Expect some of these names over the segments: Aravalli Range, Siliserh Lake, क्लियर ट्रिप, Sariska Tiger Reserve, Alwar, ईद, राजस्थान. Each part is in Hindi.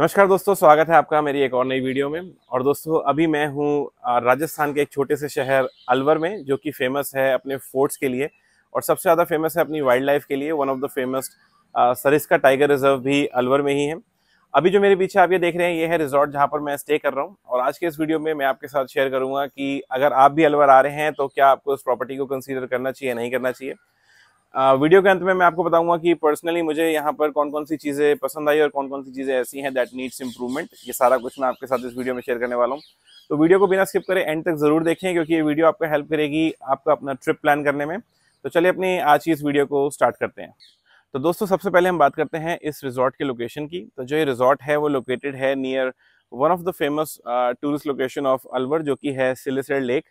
नमस्कार दोस्तों, स्वागत है आपका मेरी एक और नई वीडियो में। और दोस्तों अभी मैं हूँ राजस्थान के एक छोटे से शहर अलवर में, जो कि फेमस है अपने फोर्ट्स के लिए और सबसे ज़्यादा फेमस है अपनी वाइल्ड लाइफ के लिए। One of the famous Sariska tiger reserve भी अलवर में ही है। अभी जो मेरे पीछे आप ये देख रहे हैं, ये है रिजॉर्ट जहाँ पर मैं स्टे कर रहा हूँ। और आज के इस वीडियो में मैं आपके साथ शेयर करूँगा कि अगर आप भी अलवर आ रहे हैं तो क्या आपको इस प्रॉपर्टी को कंसीडर करना चाहिए, नहीं करना चाहिए। वीडियो के अंत में मैं आपको बताऊंगा कि पर्सनली मुझे यहाँ पर कौन कौन सी चीज़ें पसंद आई और कौन कौन सी चीज़ें ऐसी हैं दैट नीड्स इंप्रूवमेंट। ये सारा कुछ मैं आपके साथ इस वीडियो में शेयर करने वाला हूँ। तो वीडियो को बिना स्किप करें एंड तक ज़रूर देखें, क्योंकि ये वीडियो आपको हेल्प करेगी आपका अपना ट्रिप प्लान करने में। तो चलिए अपनी आज की इस वीडियो को स्टार्ट करते हैं। तो दोस्तों सबसे पहले हम बात करते हैं इस रिजॉर्ट के लोकेशन की। तो जो ये रिजॉर्ट है वो लोकेटेड है near one of the famous tourist location of Alwar, जो कि है सिलिसर लेक,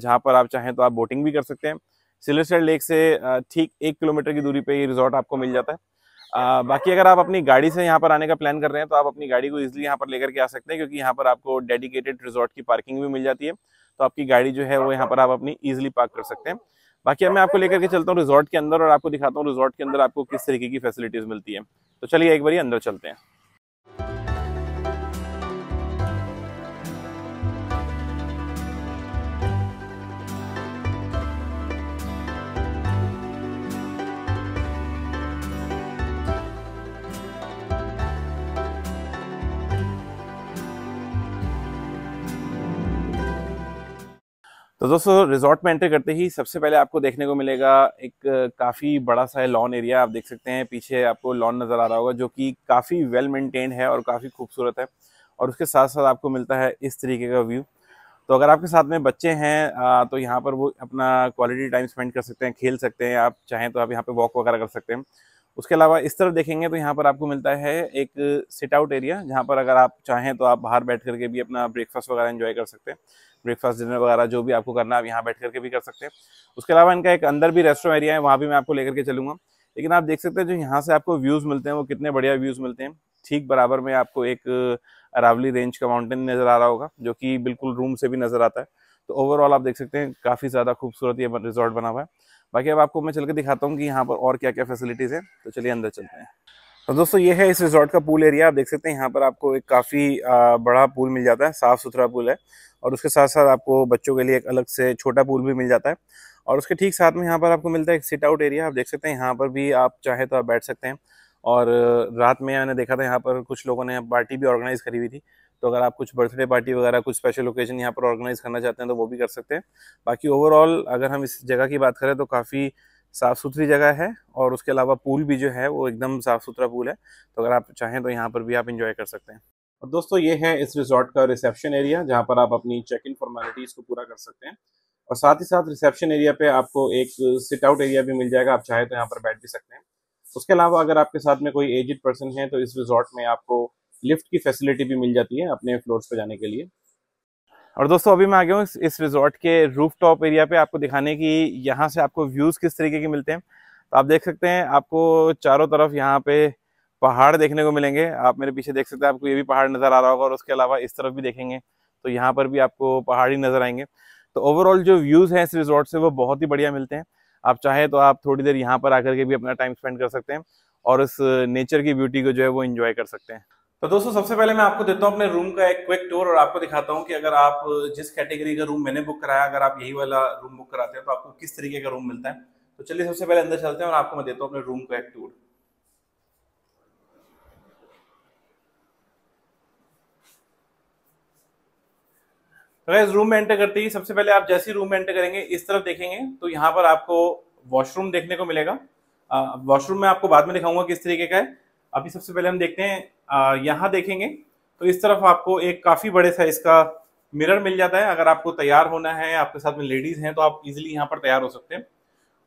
जहाँ पर आप चाहें तो आप बोटिंग भी कर सकते हैं। सिलिसर लेक से ठीक 1 किलोमीटर की दूरी पे ये रिजॉर्ट आपको मिल जाता है। बाकी अगर आप अपनी गाड़ी से यहाँ पर आने का प्लान कर रहे हैं तो आप अपनी गाड़ी को इजीली यहाँ पर लेकर के आ सकते हैं, क्योंकि यहाँ पर आपको डेडिकेटेड रिजॉर्ट की पार्किंग भी मिल जाती है। तो आपकी गाड़ी जो है वो यहाँ पर आप अपनी इजीली पार्क कर सकते हैं। बाकी अब मैं आपको लेकर के चलता हूँ रिजॉर्ट के अंदर और आपको दिखाता हूँ रिजॉर्ट के अंदर आपको किस तरीके की फैसिलिटीज़ मिलती है। तो चलिए एक बार अंदर चलते हैं। तो दोस्तों रिजॉर्ट में एंटर करते ही सबसे पहले आपको देखने को मिलेगा एक काफ़ी बड़ा सा लॉन एरिया। आप देख सकते हैं पीछे आपको लॉन नज़र आ रहा होगा, जो कि काफ़ी वेल मेंटेन्ड है और काफ़ी खूबसूरत है। और उसके साथ साथ आपको मिलता है इस तरीके का व्यू। तो अगर आपके साथ में बच्चे हैं तो यहाँ पर वो अपना क्वालिटी टाइम स्पेंड कर सकते हैं, खेल सकते हैं। आप चाहें तो आप यहाँ पर वॉक वगैरह कर सकते हैं। उसके अलावा इस तरफ देखेंगे तो यहाँ पर आपको मिलता है एक सिट आउट एरिया, जहाँ पर अगर आप चाहें तो आप बाहर बैठ करके भी अपना ब्रेकफास्ट वगैरह एंजॉय कर सकते हैं। ब्रेकफास्ट डिनर वगैरह जो भी आपको करना है आप यहाँ बैठ करके भी कर सकते हैं। उसके अलावा इनका एक अंदर भी रेस्टोरेंट एरिया है, वहाँ भी मैं आपको लेकर के चलूँगा। लेकिन आप देख सकते हैं जो यहाँ से आपको व्यूज़ मिलते हैं वो कितने बढ़िया व्यूज़ मिलते हैं। ठीक बराबर में आपको एक अरावली रेंज का माउंटेन नज़र आ रहा होगा, जो कि बिल्कुल रूम से भी नज़र आता है। तो ओवरऑल आप देख सकते हैं काफ़ी ज़्यादा खूबसूरत ये रिजॉर्ट बना हुआ है। बाकी अब आपको मैं चल के दिखाता हूँ कि यहाँ पर और क्या क्या फैसिलिटीज़ हैं। तो चलिए अंदर चलते हैं। तो दोस्तों ये है इस रिजॉर्ट का पूल एरिया। आप देख सकते हैं यहाँ पर आपको एक काफ़ी बड़ा पूल मिल जाता है, साफ़ सुथरा पूल है। और उसके साथ साथ आपको बच्चों के लिए एक अलग से छोटा पूल भी मिल जाता है। और उसके ठीक साथ में यहाँ पर आपको मिलता है एक सिट आउट एरिया। आप देख सकते हैं यहाँ पर भी आप चाहे तो आप बैठ सकते हैं। और रात में मैंने देखा था यहाँ पर कुछ लोगों ने पार्टी भी ऑर्गेनाइज़ करी हुई थी। तो अगर आप कुछ बर्थडे पार्टी वगैरह कुछ स्पेशल ओकेजन यहाँ पर ऑर्गेनाइज़ करना चाहते हैं तो वो भी कर सकते हैं। बाकी ओवरऑल अगर हम इस जगह की बात करें तो काफ़ी साफ़ सुथरी जगह है। और उसके अलावा पूल भी जो है वो एकदम साफ़ सुथरा पूल है। तो अगर आप चाहें तो यहाँ पर भी आप इंजॉय कर सकते हैं। और दोस्तों ये है इस रिजॉर्ट का रिसेप्शन एरिया, जहाँ पर आप अपनी चेक इन फॉर्मेलिटीज़ को पूरा कर सकते हैं। और साथ ही साथ रिसेप्शन एरिया पे आपको एक सिट आउट एरिया भी मिल जाएगा, आप चाहे तो यहाँ पर बैठ भी सकते हैं। उसके अलावा अगर आपके साथ में कोई एजिड पर्सन है तो इस रिजॉर्ट में आपको लिफ्ट की फैसिलिटी भी मिल जाती है अपने फ्लोर्स पर जाने के लिए। और दोस्तों अभी मैं आ गया हूँ इस रिजॉर्ट के रूफटॉप एरिया पे आपको दिखाने की यहाँ से आपको व्यूज़ किस तरीके के मिलते हैं। तो आप देख सकते हैं आपको चारों तरफ यहाँ पे पहाड़ देखने को मिलेंगे। आप मेरे पीछे देख सकते हैं आपको ये भी पहाड़ नज़र आ रहा होगा। और उसके अलावा इस तरफ भी देखेंगे तो यहाँ पर भी आपको पहाड़ी नज़र आएंगे। तो ओवरऑल जो व्यूज़ हैं इस रिजॉर्ट से वो बहुत ही बढ़िया मिलते हैं। आप चाहे तो आप थोड़ी देर यहाँ पर आकर के भी अपना टाइम स्पेंड कर सकते हैं और इस नेचर की ब्यूटी को जो है वो इन्जॉय कर सकते हैं। तो दोस्तों सबसे पहले मैं आपको देता हूँ अपने रूम का एक क्विक टूर और आपको दिखाता हूँ कि अगर आप जिस कैटेगरी का रूम मैंने बुक कराया, अगर आप यही वाला रूम बुक कराते हैं तो आपको किस तरीके का रूम मिलता है। तो चलिए सबसे पहले अंदर चलते हैं और आपको मैं देता हूँ अपने रूम का एक टूर। तो इस रूम में एंटर करते ही सबसे पहले आप जैसे ही रूम में एंटर करेंगे इस तरफ देखेंगे तो यहाँ पर आपको वॉशरूम देखने को मिलेगा। वॉशरूम में आपको बाद में दिखाऊंगा किस तरीके का है। अभी सबसे पहले हम देखते हैं यहाँ देखेंगे तो इस तरफ आपको एक काफ़ी बड़े साइज का मिरर मिल जाता है। अगर आपको तैयार होना है, आपके साथ में लेडीज़ हैं तो आप इजीली यहाँ पर तैयार हो सकते हैं।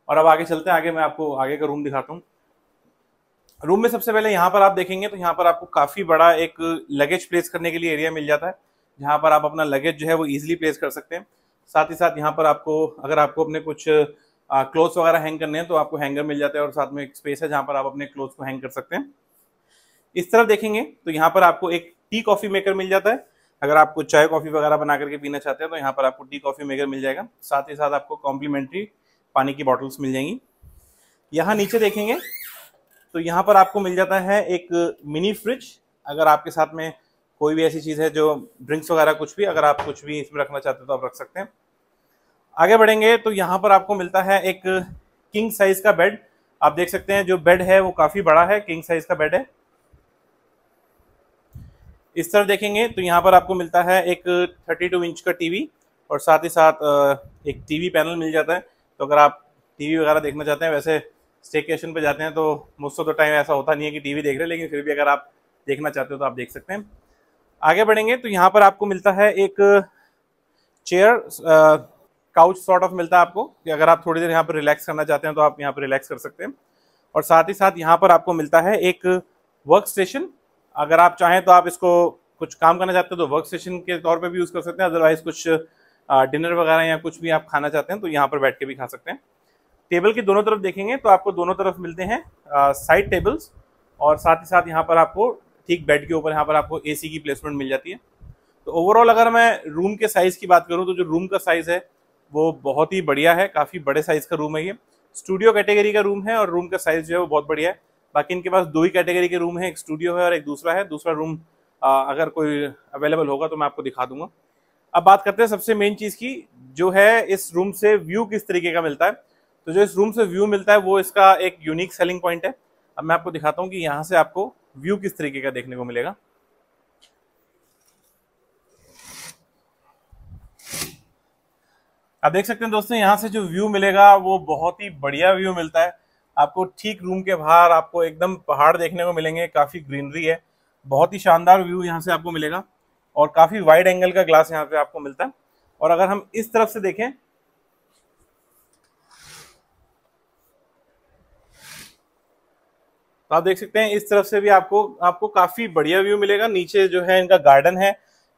और अब आगे चलते हैं, आगे मैं आपको आगे का रूम दिखाता हूँ। रूम में सबसे पहले यहाँ पर आप देखेंगे तो यहाँ पर आपको काफ़ी बड़ा एक लगेज प्लेस करने के लिए एरिया मिल जाता है, जहाँ पर आप अपना लगेज जो है वो ईजिली प्लेस कर सकते हैं। साथ ही साथ यहाँ पर आपको अगर आपको अपने कुछ क्लोथ्स वगैरह हैंग करने हैं तो आपको हैंगर मिल जाता है और साथ में एक स्पेस है जहाँ पर आप अपने क्लोथ्स को हैंग कर सकते हैं। इस तरफ देखेंगे तो यहाँ पर आपको एक टी कॉफ़ी मेकर मिल जाता है। अगर आपको चाय कॉफ़ी वगैरह बना करके पीना चाहते हैं तो यहाँ पर आपको टी कॉफ़ी मेकर मिल जाएगा। साथ ही साथ आपको कॉम्प्लीमेंट्री पानी की बॉटल्स मिल जाएंगी। यहाँ नीचे देखेंगे तो यहाँ पर आपको मिल जाता है एक मिनी फ्रिज, अगर आपके साथ में कोई भी ऐसी चीज़ है जो ड्रिंक्स वगैरह कुछ भी, अगर आप कुछ भी इसमें रखना चाहते हो तो आप रख सकते हैं। आगे बढ़ेंगे तो यहाँ पर आपको मिलता है एक किंग साइज़ का बेड। आप देख सकते हैं जो बेड है वो काफ़ी बड़ा है, किंग साइज़ का बेड है। इस तरफ देखेंगे तो यहाँ पर आपको मिलता है एक 32 इंच का टीवी और साथ ही साथ एक टीवी पैनल मिल जाता है। तो अगर आप टीवी वगैरह देखना चाहते हैं, वैसे स्टेकेशन पे जाते हैं तो मोस्ट ऑफ द टाइम ऐसा होता नहीं है कि टीवी देख रहे हैं, लेकिन फिर भी अगर आप देखना चाहते हो तो आप देख सकते हैं। आगे बढ़ेंगे तो यहाँ पर आपको मिलता है एक चेयर काउच सॉर्ट ऑफ मिलता है आपको, कि अगर आप थोड़ी देर यहाँ पर रिलैक्स करना चाहते हैं तो आप यहाँ पर रिलैक्स कर सकते हैं। और साथ ही साथ यहाँ पर आपको मिलता है एक वर्क स्टेशन। अगर आप चाहें तो आप इसको कुछ काम करना चाहते हो तो वर्क स्टेशन के तौर पर भी यूज़ कर सकते हैं, अदरवाइज कुछ डिनर वगैरह या कुछ भी आप खाना चाहते हैं तो यहाँ पर बैठ के भी खा सकते हैं। टेबल के दोनों तरफ देखेंगे तो आपको दोनों तरफ मिलते हैं साइड टेबल्स, और साथ ही साथ यहाँ पर आपको ठीक बेड के ऊपर यहाँ पर आपको एसी की प्लेसमेंट मिल जाती है। तो ओवरऑल अगर मैं रूम के साइज़ की बात करूँ तो जो रूम का साइज़ है वो बहुत ही बढ़िया है, काफ़ी बड़े साइज़ का रूम है। ये स्टूडियो कैटेगरी का रूम है और रूम का साइज़ जो है वो बहुत बढ़िया है। बाकी इनके पास दो ही कैटेगरी के रूम है, एक स्टूडियो है और एक दूसरा है। दूसरा रूम अगर कोई अवेलेबल होगा तो मैं आपको दिखा दूंगा। अब बात करते हैं सबसे मेन चीज़ की, जो है इस रूम से व्यू किस तरीके का मिलता है। तो जो इस रूम से व्यू मिलता है वो इसका एक यूनिक सेलिंग पॉइंट है। अब मैं आपको दिखाता हूँ कि यहाँ से आपको व्यू किस तरीके का देखने को मिलेगा। आप देख सकते हैं दोस्तों, यहाँ से जो व्यू मिलेगा वो बहुत ही बढ़िया व्यू मिलता है आपको। ठीक रूम के बाहर आपको एकदम पहाड़ देखने को मिलेंगे, काफ़ी ग्रीनरी है, बहुत ही शानदार व्यू यहाँ से आपको मिलेगा। और काफ़ी वाइड एंगल का ग्लास यहाँ पे आपको मिलता है। और अगर हम इस तरफ से देखें तो आप देख सकते हैं इस तरफ से भी आपको काफ़ी बढ़िया व्यू मिलेगा। नीचे जो है इनका गार्डन है,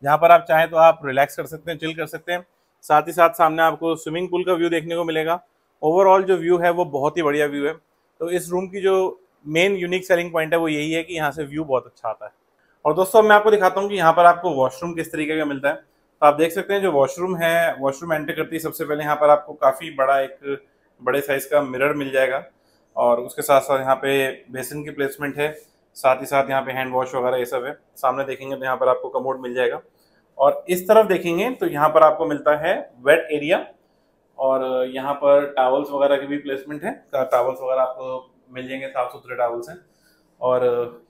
जहाँ पर आप चाहें तो आप रिलैक्स कर सकते हैं, चिल कर सकते हैं। साथ ही साथ सामने आपको स्विमिंग पूल का व्यू देखने को मिलेगा। ओवरऑल जो व्यू है वो बहुत ही बढ़िया व्यू है। तो इस रूम की जो मेन यूनिक सेलिंग पॉइंट है वो यही है कि यहाँ से व्यू बहुत अच्छा आता है। और दोस्तों मैं आपको दिखाता हूँ कि यहाँ पर आपको वॉशरूम किस तरीके का मिलता है। तो आप देख सकते हैं जो वॉशरूम है, वॉशरूम एंटर करते ही सबसे पहले यहाँ पर आपको काफ़ी बड़ा एक बड़े साइज़ का मिरर मिल जाएगा। और उसके साथ साथ यहाँ पे बेसिन की प्लेसमेंट है, साथ ही साथ यहाँ पे हैंड वॉश वगैरह ये सब है। सामने देखेंगे तो यहाँ पर आपको कमोड मिल जाएगा। और इस तरफ देखेंगे तो यहाँ पर आपको मिलता है वेट एरिया, और यहाँ पर टावल्स वगैरह की भी प्लेसमेंट है। टावल्स वगैरह आपको मिल जाएंगे, साफ़ सुथरे टावल्स हैं। और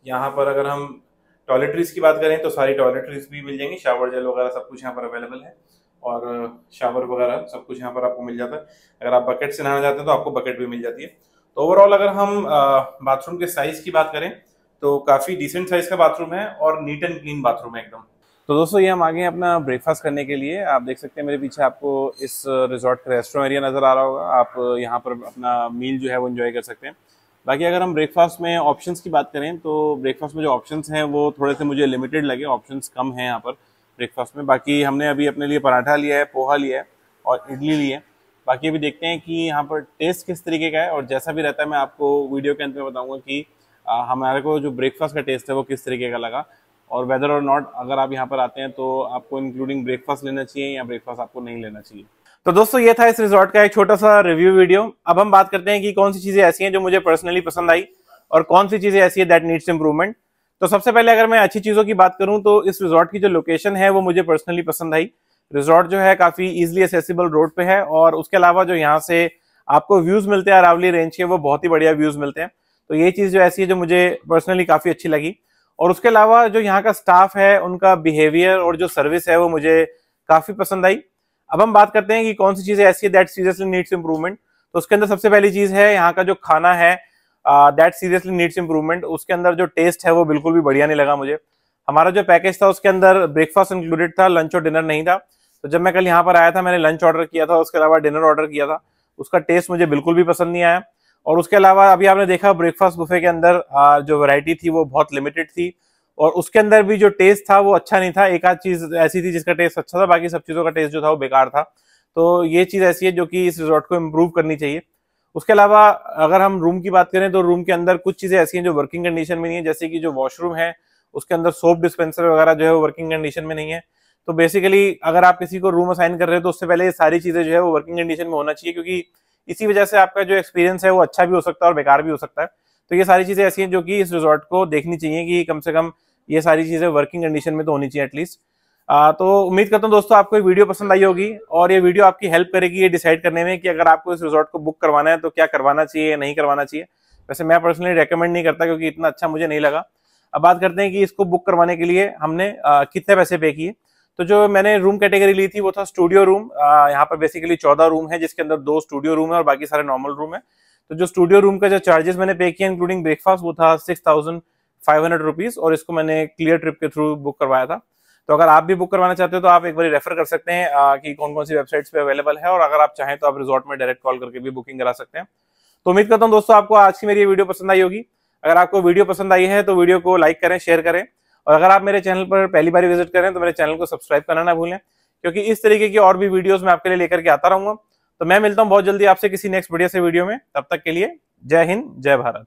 यहाँ पर अगर हम टॉयलेटरीज़ की बात करें तो सारी टॉयलेटरीज़ भी मिल जाएंगी, शावर जेल वगैरह सब कुछ यहाँ पर अवेलेबल है। और शावर वगैरह सब कुछ यहाँ पर आपको मिल जाता है। अगर आप बकेट से नहाना चाहते हैं तो आपको बकेट भी मिल जाती है। तो ओवरऑल अगर हम बाथरूम के साइज़ की बात करें तो काफ़ी डिसेंट साइज़ का बाथरूम है और नीट एंड क्लीन बाथरूम है एकदम। तो दोस्तों ये हम आ गए हैं अपना ब्रेकफास्ट करने के लिए। आप देख सकते हैं मेरे पीछे आपको इस रिजॉर्ट का रेस्टोरेंट एरिया नज़र आ रहा होगा। आप यहाँ पर अपना मील जो है वो एंजॉय कर सकते हैं। बाकी अगर हम ब्रेकफास्ट में ऑप्शंस की बात करें तो ब्रेकफास्ट में जो ऑप्शंस हैं वो थोड़े से मुझे लिमिटेड लगे, ऑप्शंस कम हैं यहाँ पर ब्रेकफास्ट में। बाकी हमने अभी अपने लिए पराठा लिया है, पोहा लिया है और इडली ली है। बाकी अभी देखते हैं कि यहाँ पर टेस्ट किस तरीके का है, और जैसा भी रहता है मैं आपको वीडियो के अंत में बताऊँगा कि हमारे को जो ब्रेकफास्ट का टेस्ट है वो किस तरीके का लगा। और वेदर और नॉट अगर आप यहाँ पर आते हैं तो आपको इंक्लूडिंग ब्रेकफास्ट लेना चाहिए या ब्रेकफास्ट आपको नहीं लेना चाहिए। तो दोस्तों ये था इस रिजॉर्ट का एक छोटा सा रिव्यू वीडियो। अब हम बात करते हैं कि कौन सी चीज़ें ऐसी हैं जो मुझे पर्सनली पसंद आई और कौन सी चीज़ें ऐसी है दैट नीड्स इंप्रूवमेंट। तो सबसे पहले अगर मैं अच्छी चीज़ों की बात करूँ तो इस रिजॉर्ट की जो लोकेशन है वो मुझे पर्सनली पसंद आई। रिजॉर्ट जो है काफ़ी ईजिली एक्सेसिबल रोड पे है, और उसके अलावा जो यहाँ से आपको व्यूज़ मिलते हैं अरावली रेंज के वो बहुत ही बढ़िया व्यूज़ मिलते हैं। तो ये चीज़ जो ऐसी है जो मुझे पर्सनली काफ़ी अच्छी लगी। और उसके अलावा जो यहाँ का स्टाफ है उनका बिहेवियर और जो सर्विस है वो मुझे काफ़ी पसंद आई। अब हम बात करते हैं कि कौन सी चीज़ें ऐसी है दैट सीरियसली नीड्स इंप्रूवमेंट। तो उसके अंदर सबसे पहली चीज़ है यहाँ का जो खाना है दैट सीरियसली नीड्स इंप्रूवमेंट। उसके अंदर जो टेस्ट है वो बिल्कुल भी बढ़िया नहीं लगा मुझे। हमारा जो पैकेज था उसके अंदर ब्रेकफास्ट इंक्लूडेड था, लंच और डिनर नहीं था। तो जब मैं कल यहाँ पर आया था मैंने लंच ऑर्डर किया था, उसके अलावा डिनर ऑर्डर किया था। उसका टेस्ट मुझे बिल्कुल भी पसंद नहीं आया। और उसके अलावा अभी आपने देखा ब्रेकफास्ट बुफे के अंदर जो वैरायटी थी वो बहुत लिमिटेड थी, और उसके अंदर भी जो टेस्ट था वो अच्छा नहीं था। एक आध चीज़ ऐसी थी जिसका टेस्ट अच्छा था, बाकी सब चीज़ों का टेस्ट जो था वो बेकार था। तो ये चीज़ ऐसी है जो कि इस रिजॉर्ट को इम्प्रूव करनी चाहिए। उसके अलावा अगर हम रूम की बात करें तो रूम के अंदर कुछ चीज़ें ऐसी हैं जो वर्किंग कंडीशन में नहीं है, जैसे कि जो वॉशरूम है उसके अंदर सोप डिस्पेंसर वगैरह जो है वो वर्किंग कंडीशन में नहीं है। तो बेसिकली अगर आप किसी को रूम असाइन कर रहे हो तो उससे पहले ये सारी चीज़ें जो है वो वर्किंग कंडीशन में होना चाहिए, क्योंकि इसी वजह से आपका जो एक्सपीरियंस है वो अच्छा भी हो सकता है और बेकार भी हो सकता है। तो ये सारी चीज़ें ऐसी हैं जो कि इस रिजॉर्ट को देखनी चाहिए कि कम से कम ये सारी चीज़ें वर्किंग कंडीशन में तो होनी चाहिए एटलीस्ट। तो उम्मीद करता हूँ दोस्तों आपको ये वीडियो पसंद आई होगी और ये वीडियो आपकी हेल्प करेगी ये डिसाइड करने में कि अगर आपको इस रिजॉर्ट को बुक करवाना है तो क्या करवाना चाहिए या नहीं करवाना चाहिए। वैसे मैं पर्सनली रेकमेंड नहीं करता क्योंकि इतना अच्छा मुझे नहीं लगा। अब बात करते हैं कि इसको बुक करवाने के लिए हमने कितने पैसे पे किए। तो जो मैंने रूम कैटेगरी ली थी वो था स्टूडियो रूम। यहाँ पर बेसिकली 14 रूम है जिसके अंदर 2 स्टूडियो रूम है और बाकी सारे नॉर्मल रूम है। तो जो स्टूडियो रूम का जो चार्जेस मैंने पे किया इंक्लूडिंग ब्रेकफास्ट वो था 6500 रुपीज़ और इसको मैंने क्लियर ट्रिप के थ्रू बुक करवाया था। तो अगर आप भी बुक करवाना चाहते हो तो आप एक बार रेफर कर सकते हैं कि कौन कौन सी वेबसाइट्स पे अवेलेबल है और अगर आप चाहें तो आप रिजॉर्ट में डायरेक्ट कॉल करके भी बुकिंग करा सकते हैं। तो उम्मीद करता हूं दोस्तों आपको आज की मेरी ये वीडियो पसंद आई होगी। अगर आपको वीडियो पसंद आई है तो वीडियो को लाइक करें, शेयर करें और अगर आप मेरे चैनल पर पहली बार विजिट करें तो मेरे चैनल को सब्सक्राइब करना ना भूलें क्योंकि इस तरीके की और भी वीडियोज मैं आपके लिए लेकर के आता रहूंगा। तो मैं मिलता हूँ बहुत जल्दी आपसे किसी नेक्स्ट वीडियो से। तब तक के लिए जय हिंद, जय भारत।